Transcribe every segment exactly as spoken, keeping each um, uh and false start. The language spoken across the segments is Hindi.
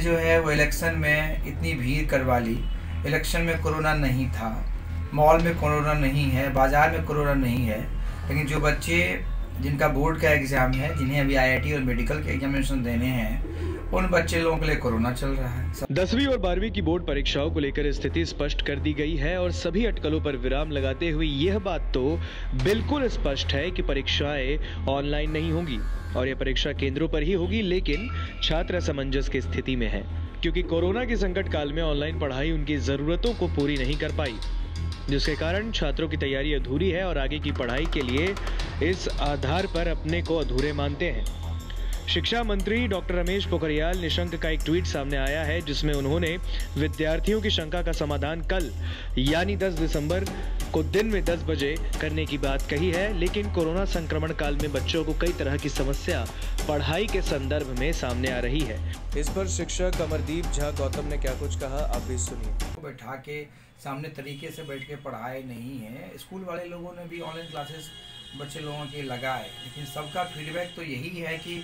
हमने जो है वो इलेक्शन में इतनी भीड़ करवा ली। इलेक्शन में कोरोना नहीं था, मॉल में कोरोना नहीं है, बाज़ार में कोरोना नहीं है, लेकिन जो बच्चे जिनका बोर्ड का एग्ज़ाम है, जिन्हें अभी आई आई टी और मेडिकल के एग्जामिनेशन देने हैं, उन बच्चे लोगों के लिए कोरोना चल रहा है। दसवीं और बारहवीं की बोर्ड परीक्षाओं को लेकर स्थिति स्पष्ट कर दी गई है और सभी अटकलों पर विराम लगाते हुए यह बात तो बिल्कुल स्पष्ट है कि परीक्षाएं ऑनलाइन नहीं होंगी और यह परीक्षा केंद्रों पर ही होगी, लेकिन छात्र असमंजस की स्थिति में है क्योंकि कोरोना के संकट काल में ऑनलाइन पढ़ाई उनकी जरूरतों को पूरी नहीं कर पाई, जिसके कारण छात्रों की तैयारी अधूरी है और आगे की पढ़ाई के लिए इस आधार पर अपने को अधूरे मानते हैं। शिक्षा मंत्री डॉक्टर रमेश पोखरियाल निशंक का एक ट्वीट सामने आया है जिसमें उन्होंने विद्यार्थियों की शंका का समाधान कल यानी दस दिसंबर को दिन में दस बजे करने की बात कही है, लेकिन कोरोना संक्रमण काल में बच्चों को कई तरह की समस्या पढ़ाई के संदर्भ में सामने आ रही है। इस पर शिक्षक अमरदीप झा गौतम ने क्या कुछ कहा, आप भी सुनिए। बैठा के सामने तरीके से बैठ के पढ़ाए नहीं है, स्कूल वाले लोगों ने भी ऑनलाइन क्लासेस बच्चे लोगों के लगाए, लेकिन सबका फीडबैक तो यही है कि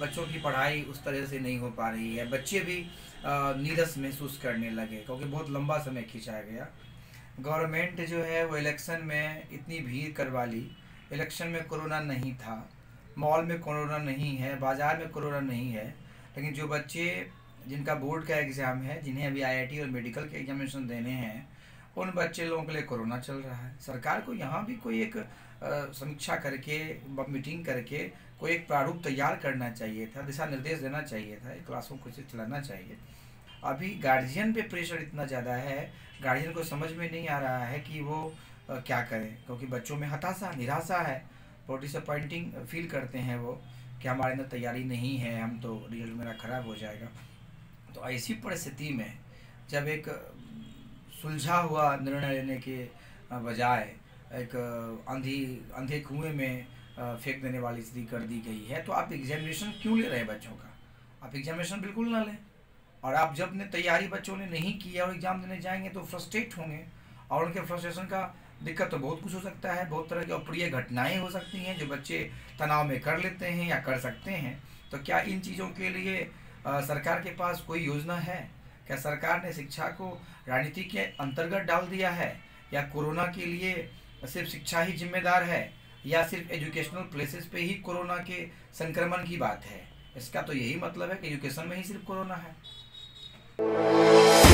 बच्चों की पढ़ाई उस तरह से नहीं हो पा रही है। बच्चे भी नीरस महसूस करने लगे क्योंकि बहुत लंबा समय खिंचाया गया। गवर्नमेंट जो है वो इलेक्शन में इतनी भीड़ करवा ली। इलेक्शन में कोरोना नहीं था, मॉल में कोरोना नहीं है, बाज़ार में कोरोना नहीं है, लेकिन जो बच्चे जिनका बोर्ड का एग्ज़ाम है, जिन्हें अभी आई आई टी और मेडिकल के एग्जामिनेशन देने हैं, उन बच्चे लोगों के लिए कोरोना चल रहा है। सरकार को यहाँ भी कोई एक समीक्षा करके, मीटिंग करके कोई एक प्रारूप तैयार करना चाहिए था, दिशा निर्देश देना चाहिए था, क्लासों को चलाना चाहिए। अभी गार्जियन पे प्रेशर इतना ज़्यादा है, गार्जियन को समझ में नहीं आ रहा है कि वो क्या करें, क्योंकि बच्चों में हताशा निराशा है, बहुत डिसअपॉइंटिंग फील करते हैं वो कि हमारे अंदर तैयारी नहीं है, हम तो रिजल्ट मेरा ख़राब हो जाएगा। तो ऐसी परिस्थिति में जब एक सुलझा हुआ निर्णय लेने के बजाय एक अंधी अंधे कुएं में फेंक देने वाली स्थिति कर दी गई है, तो आप एग्जामिनेशन क्यों ले रहे हैं बच्चों का? आप एग्जामिनेशन बिल्कुल ना लें। और आप जब ने तैयारी बच्चों ने नहीं की है और एग्ज़ाम देने जाएंगे तो फ्रस्ट्रेट होंगे, और उनके फ्रस्ट्रेशन का दिक्कत तो बहुत कुछ हो सकता है, बहुत तरह की अप्रिय घटनाएँ हो सकती हैं जो बच्चे तनाव में कर लेते हैं या कर सकते हैं। तो क्या इन चीज़ों के लिए आ, सरकार के पास कोई योजना है? क्या सरकार ने शिक्षा को राजनीति के अंतर्गत डाल दिया है, या कोरोना के लिए सिर्फ शिक्षा ही जिम्मेदार है, या सिर्फ एजुकेशनल प्लेसेस पे ही कोरोना के संक्रमण की बात है? इसका तो यही मतलब है कि एजुकेशन में ही सिर्फ कोरोना है।